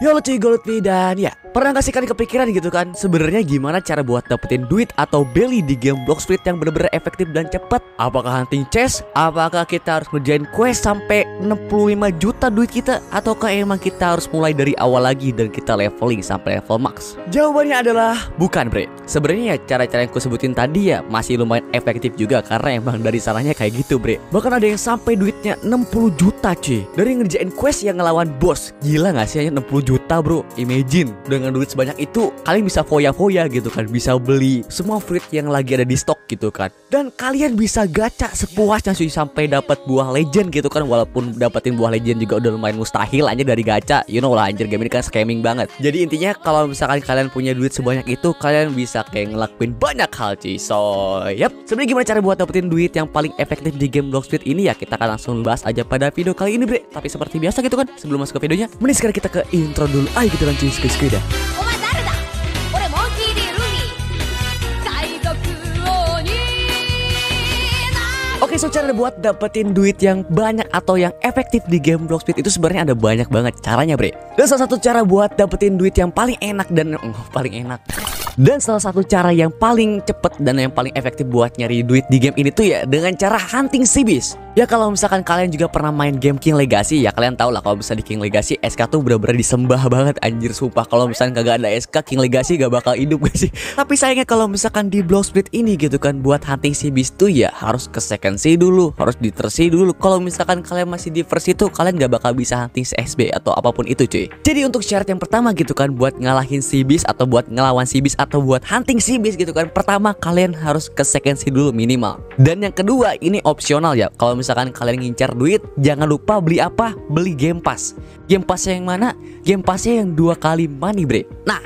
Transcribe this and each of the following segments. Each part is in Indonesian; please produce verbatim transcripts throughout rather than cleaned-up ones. Yo cuy, Goldfi, dan ya, pernah gak sih kalian kepikiran gitu kan sebenarnya gimana cara buat dapetin duit atau beli di game Blox Fruit yang bener-bener efektif dan cepat? Apakah hunting chest? Apakah kita harus ngerjain quest sampai enam puluh lima juta duit kita? Ataukah emang kita harus mulai dari awal lagi dan kita leveling sampai level max? Jawabannya adalah bukan, bre. Sebenarnya ya cara-cara yang ku sebutin tadi ya masih lumayan efektif juga, karena emang dari salahnya kayak gitu, bre. Bahkan ada yang sampai duitnya enam puluh juta, cuy, dari ngerjain quest yang ngelawan bos. Gila gak sih, hanya enam puluh juta, bro? Imagine, dengan duit sebanyak itu kalian bisa foya-foya gitu kan, bisa beli semua fruit yang lagi ada di stok gitu kan, dan kalian bisa gacha sepuasnya cuy sampai dapat buah legend gitu kan. Walaupun dapetin buah legend juga udah lumayan mustahil aja dari gacha, you know lah, anjir, game ini kan scamming banget. Jadi intinya kalau misalkan kalian punya duit sebanyak itu, kalian bisa kayak ngelakuin banyak hal, cuy. So yep, sebenarnya gimana cara buat dapetin duit yang paling efektif di game Blox Fruit ini ya, kita akan langsung bahas aja pada video kali ini, bre. Tapi seperti biasa gitu kan, sebelum masuk ke videonya, mending sekarang kita ke intro dulu. Ayo kita lanjut sekali-sekali dah. Oke, so cara buat dapetin duit yang banyak atau yang efektif di game Blox Fruit itu sebenarnya ada banyak banget caranya, bre. Dan salah satu cara buat dapetin duit yang paling enak dan oh, paling enak. Dan salah satu cara yang paling cepet dan yang paling efektif buat nyari duit di game ini tuh ya dengan cara hunting Sea Beast. Ya kalau misalkan kalian juga pernah main game King Legacy, ya kalian tau lah kalau misalnya di King Legacy S K tuh bener-bener disembah banget, anjir, sumpah. Kalau misalkan kagak ada S K, King Legacy gak bakal hidup gak sih? Tapi sayangnya kalau misalkan di Blox Fruit ini gitu kan, buat hunting Sea Beast tuh ya harus ke second sea dulu, harus di third sea dulu. Kalau misalkan kalian masih di first sea tuh, kalian gak bakal bisa hunting S B atau apapun itu, cuy. Jadi untuk syarat yang pertama gitu kan, buat ngalahin Sea Beast atau buat ngelawan Sea Beast atau buat hunting Sea Beast gitu kan, pertama kalian harus ke second sea dulu minimal. Dan yang kedua ini opsional ya, kalau misalkan kalian ngincar duit jangan lupa beli apa? Beli game pass. Game passnya yang mana? Game passnya yang dua kali money, bre. Nah,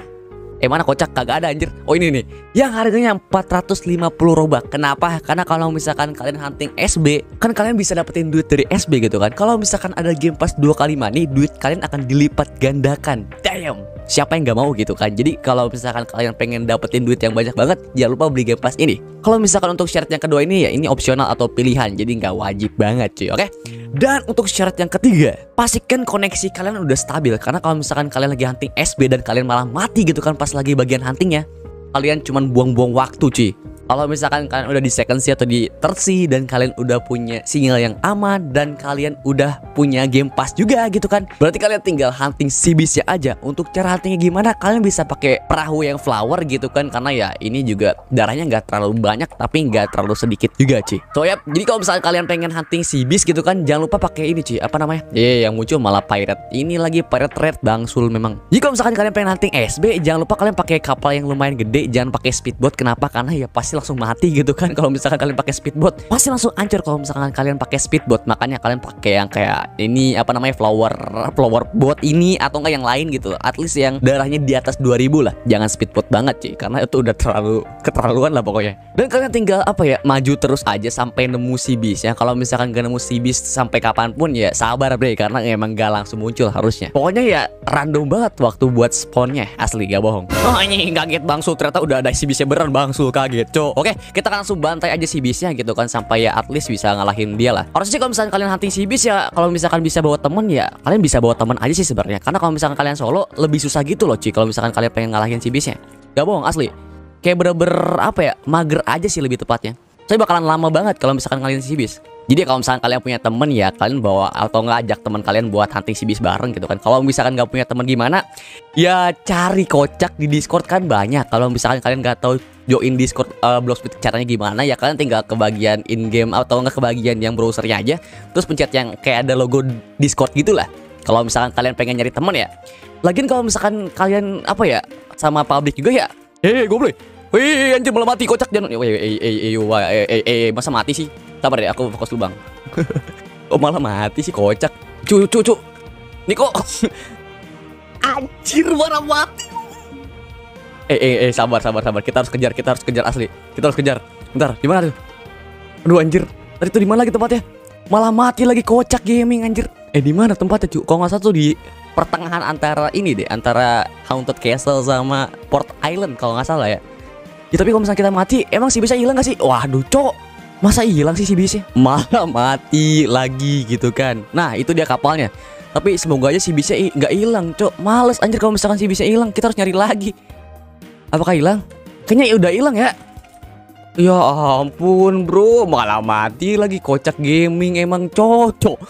eh mana kocak, kagak ada, anjir. Oh ini nih, yang harganya empat ratus lima puluh robak. Kenapa? Karena kalau misalkan kalian hunting S B, kan kalian bisa dapetin duit dari S B gitu kan. Kalau misalkan ada game pass dua kali money, duit kalian akan dilipat gandakan. Damn, siapa yang gak mau gitu kan. Jadi kalau misalkan kalian pengen dapetin duit yang banyak banget, jangan lupa beli game pass ini. Kalau misalkan untuk syarat yang kedua ini ya, ini opsional atau pilihan, jadi nggak wajib banget, cuy. Oke, okay? Dan untuk syarat yang ketiga, pastikan koneksi kalian udah stabil. Karena kalau misalkan kalian lagi hunting S B dan kalian malah mati gitu kan pas lagi bagian huntingnya, kalian cuman buang-buang waktu, cuy. Kalau misalkan kalian udah di second sea atau di third sea dan kalian udah punya sinyal yang aman dan kalian udah punya game pass juga gitu kan, berarti kalian tinggal hunting Sea Beast aja. Untuk cara huntingnya gimana? Kalian bisa pakai perahu yang flower gitu kan, karena ya ini juga darahnya nggak terlalu banyak tapi nggak terlalu sedikit juga, cuy. So yep, jadi kalau misalkan kalian pengen hunting Sea Beast gitu kan, jangan lupa pakai ini, cuy, apa namanya? Iya, yeah, yang muncul malah pirate. Ini lagi pirate red bang sul memang. Jadi kalau misalkan kalian pengen hunting S B, jangan lupa kalian pakai kapal yang lumayan gede, jangan pakai speedboat. Kenapa? Karena ya pasti langsung mati gitu kan. Kalau misalkan kalian pakai speedboat pasti langsung hancur kalau misalkan kalian pakai speedboat. Makanya kalian pakai yang kayak ini, apa namanya, flower flower boat ini atau enggak yang lain gitu. At least yang darahnya di atas dua ribu lah. Jangan speedboat banget, cuy, karena itu udah terlalu keterlaluan lah pokoknya. Dan kalian tinggal apa ya, maju terus aja sampai nemu Sea Beast ya. Kalau misalkan gak nemu Sea Beast sampai kapanpun ya sabar, bre, karena emang gak langsung muncul harusnya. Pokoknya ya random banget waktu buat spawnnya, asli gak bohong. Oh ini kaget bangsul, ternyata udah ada Sea Beast-nya beneran bangsul, kaget, coy. Oke, kita langsung bantai aja Sea Beast-nya gitu kan, sampai ya at least bisa ngalahin dia lah. Harusnya kalau misalkan kalian hunting Sea Beast ya, kalau misalkan bisa bawa temen ya kalian bisa bawa temen aja sih sebenarnya. Karena kalau misalkan kalian solo lebih susah gitu loh, cuy, kalau misalkan kalian pengen ngalahin Sea Beast-nya. Gak bohong, asli. Kayak bener-bener apa ya, mager aja sih lebih tepatnya. Saya bakalan lama banget kalau misalkan ngalahin Sea Beast. Jadi kalau misalkan kalian punya temen ya, kalian bawa atau nggak ajak teman kalian buat hunting Sea Beast bareng gitu kan. Kalau misalkan nggak punya temen gimana? Ya cari kocak di Discord kan banyak. Kalau misalkan kalian nggak tahu join Discord uh, Blox Fruit caranya gimana, ya kalian tinggal ke bagian in game atau nggak ke bagian yang browsernya aja, terus pencet yang kayak ada logo Discord gitulah. Kalau misalkan kalian pengen nyari temen ya. Lagian kalau misalkan kalian apa ya, sama publik juga ya. Eh, hey, gue boleh. Wih, anjir malah mati, kocak jangan. Eh, eh, eh, eh, eh, masa mati sih? Sabar deh, aku fokus lubang. Oh malah mati sih, kocak. Cu, cu, cu. Niko. Anjir, warna mati. Eh, eh, eh, sabar, sabar, sabar. Kita harus kejar, kita harus kejar asli. Kita harus kejar. Bentar, di mana tuh? Aduh anjir. Tadi tuh di mana lagi tempatnya? Malah mati lagi, kocak gaming anjir. Eh, di mana tempatnya, cu? Kalau nggak salah tuh di pertengahan antara ini deh, antara Haunted Castle sama Port Island kalau nggak salah ya. Ya tapi kalau misalnya kita mati, emang sih bisa hilang gak sih? Waduh, cok, masa hilang sih sih bisa? Malah mati lagi gitu kan. Nah itu dia kapalnya. Tapi semoga aja Sea Beast-nya nggak hilang, cok. Males anjir kalau misalkan Sea Beast-nya hilang, kita harus nyari lagi. Apakah hilang? Kayaknya udah hilang ya. Ya ampun bro, malah mati lagi. Kocak gaming emang cocok.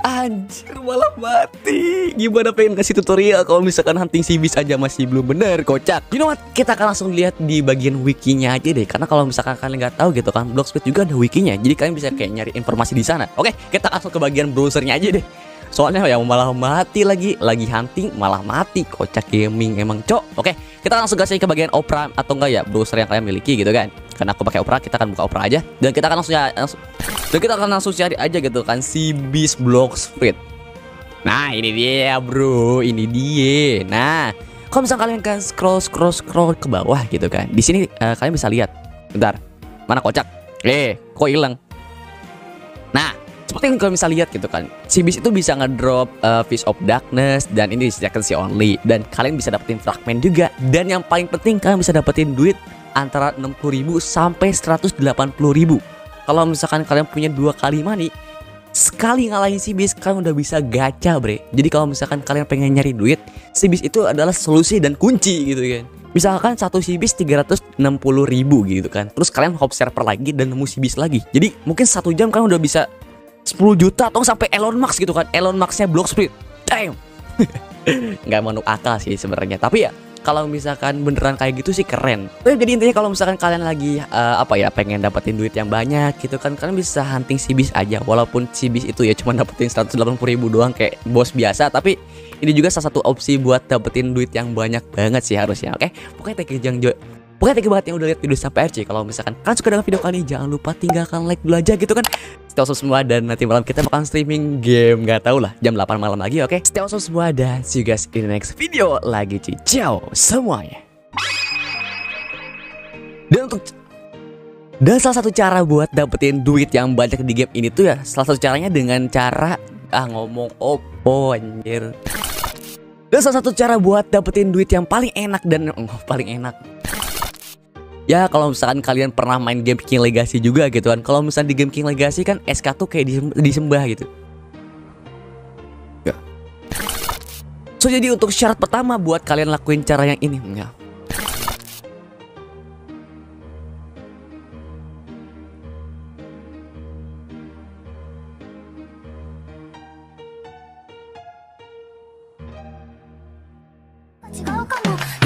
Anjir malah mati. Gimana pengen kasih tutorial kalau misalkan hunting Sea Beast aja masih belum bener, kocak. You know what? Kita akan langsung lihat di bagian wikinya aja deh, karena kalau misalkan kalian nggak tahu gitu kan, Blox Fruit juga ada wikinya, jadi kalian bisa kayak nyari informasi di sana. Oke, kita langsung ke bagian browsernya aja deh. Soalnya yang malah mati lagi, lagi hunting malah mati, kocak gaming emang cok. Oke, kita langsung kasih ke bagian Opera atau enggak ya browser yang kalian miliki gitu kan. Karena aku pakai Opera, kita akan buka Opera aja dan kita akan langsung langsung dan kita akan langsung cari aja gitu kan, Sea Beast Blox Fruit. Nah ini dia bro, ini dia. Nah kalau misalnya kalian kan scroll scroll scroll ke bawah gitu kan, di sini uh, kalian bisa lihat. Bentar, mana kocak? Eh kok hilang? Nah seperti yang kalian bisa lihat gitu kan, Sea Beast itu bisa ngedrop uh, Fish of Darkness dan ini disediakan Sea Only, dan kalian bisa dapetin fragment juga, dan yang paling penting kalian bisa dapetin duit antara enam puluh ribu sampai seratus delapan puluh ribu. Kalau misalkan kalian punya dua kali money, sekali ngalahin Sea Beast kalian udah bisa gacha bre. Jadi kalau misalkan kalian pengen nyari duit, Sea Beast itu adalah solusi dan kunci gitu kan. Misalkan satu Sea Beast tiga ratus enam puluh ribu gitu kan, terus kalian hop server lagi dan nemu Sea Beast lagi, jadi mungkin satu jam kalian udah bisa sepuluh juta atau sampai Elon Musk gitu kan. Elon Musk-nya Blox Fruit. Damn. Nggak menuk akal sih sebenarnya, tapi ya kalau misalkan beneran kayak gitu sih keren. Jadi intinya kalau misalkan kalian lagi uh, apa ya pengen dapetin duit yang banyak gitu kan, kalian bisa hunting Sea Beast aja. Walaupun Sea Beast itu ya cuma dapetin seratus delapan puluh ribu doang kayak bos biasa, tapi ini juga salah satu opsi buat dapetin duit yang banyak banget sih harusnya. Oke, pokoknya take jang jo. Pokoknya thank you banget yang udah lihat video sampai akhir. Kalau misalkan kalian suka dengan video kali ini, jangan lupa tinggalkan like dulu aja gitu kan. Stay awesome semua, dan nanti malam kita bakal streaming game nggak tau lah jam delapan malam lagi. Oke, okay? Stay awesome semua, dan see you guys in the next video lagi. Ciao semuanya. Dan untuk dan salah satu cara buat dapetin duit yang banyak di game ini tuh ya, salah satu caranya dengan cara ah ngomong opo anjir. Dan salah satu cara buat dapetin duit yang paling enak dan oh, paling enak. Ya kalau misalkan kalian pernah main game King Legacy juga gitu kan. Kalau misalkan di game King Legacy kan S K tuh kayak disembah gitu ya. So jadi untuk syarat pertama buat kalian lakuin cara yang ini ya.